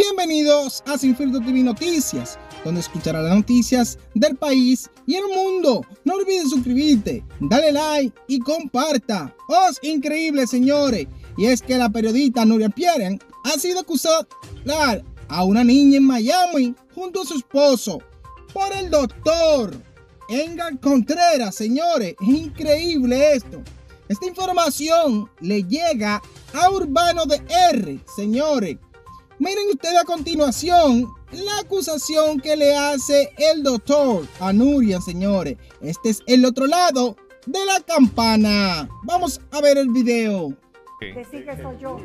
Bienvenidos a Sin Filtro TV Noticias, donde escucharás las noticias del país y el mundo. No olvides suscribirte, dale like y comparta. ¡Oh, increíble, señores! Y es que la periodista Nuria Piera ha sido acusada a una niña en Miami junto a su esposo por el doctor Edgar Contreras, señores. Es increíble esto. Esta información le llega a Urbano de R, señores. Miren ustedes a continuación la acusación que le hace el doctor a Nuria, señores. Este es el otro lado de la campana. Vamos a ver el video. Que sí que soy yo.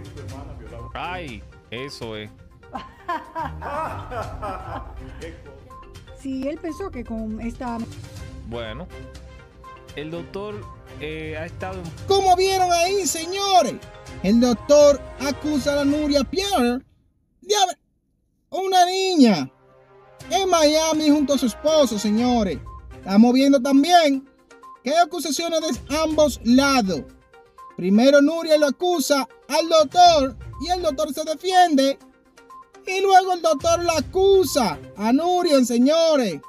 Ay, eso es. Sí, él pensó que con esta... Bueno, el doctor ha estado... Como vieron ahí, señores, el doctor acusa a Nuria Piera de haber... una niña en Miami junto a su esposo, señores. Estamos viendo también que hay acusaciones de ambos lados. Primero Nuria lo acusa al doctor y el doctor se defiende. Y luego el doctor la acusa a Nuria, señores.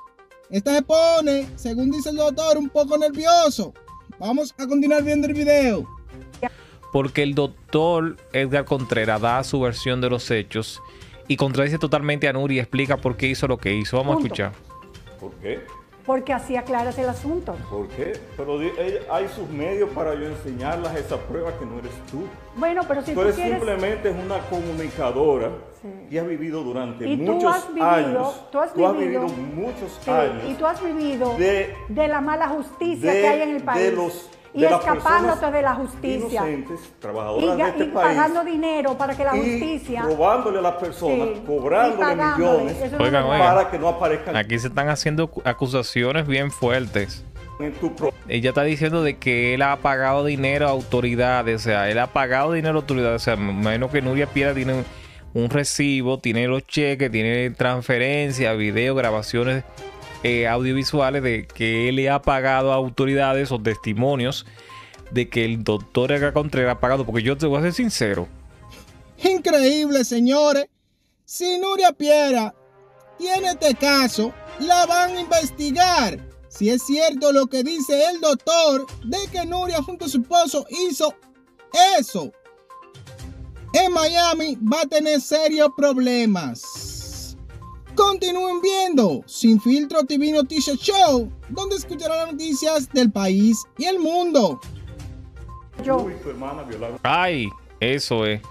Esta se pone, según dice el doctor, un poco nervioso. Vamos a continuar viendo el video. Porque el doctor Edgar Contreras da su versión de los hechos y contradice totalmente a Nuria y explica por qué hizo lo que hizo. Vamos a escuchar. ¿Por qué? Porque así aclaras el asunto. ¿Por qué? Pero hay sus medios para yo enseñarlas esa prueba que no eres tú. Bueno, pero si tú eres simplemente una comunicadora que has vivido durante muchos años. Y tú has vivido de la mala justicia que hay en el país. Y escapándote de la justicia. Inocentes, trabajadoras de este país. Y pagando dinero para que la justicia. Robándole a las personas, cobrándole millones. Oigan, que no aparezcan. Aquí se están haciendo acusaciones bien fuertes. Ella está diciendo de que él ha pagado dinero a autoridades. O sea, él ha pagado dinero a autoridades. O sea, me imagino que Nuria Piera tiene un recibo, tiene los cheques, tiene transferencias, videos, grabaciones audiovisuales de que él le ha pagado a autoridades o testimonios de que el doctor Edgar Contreras ha pagado, porque yo te voy a ser sincero. Increíble, señores. Si Nuria Piera tiene este caso, la van a investigar. Si es cierto lo que dice el doctor de que Nuria junto a su esposo hizo eso, en Miami va a tener serios problemas. Continúen viendo Sin Filtro TV Noticias Show, donde escucharán las noticias del país y el mundo. Yo. Ay, eso es.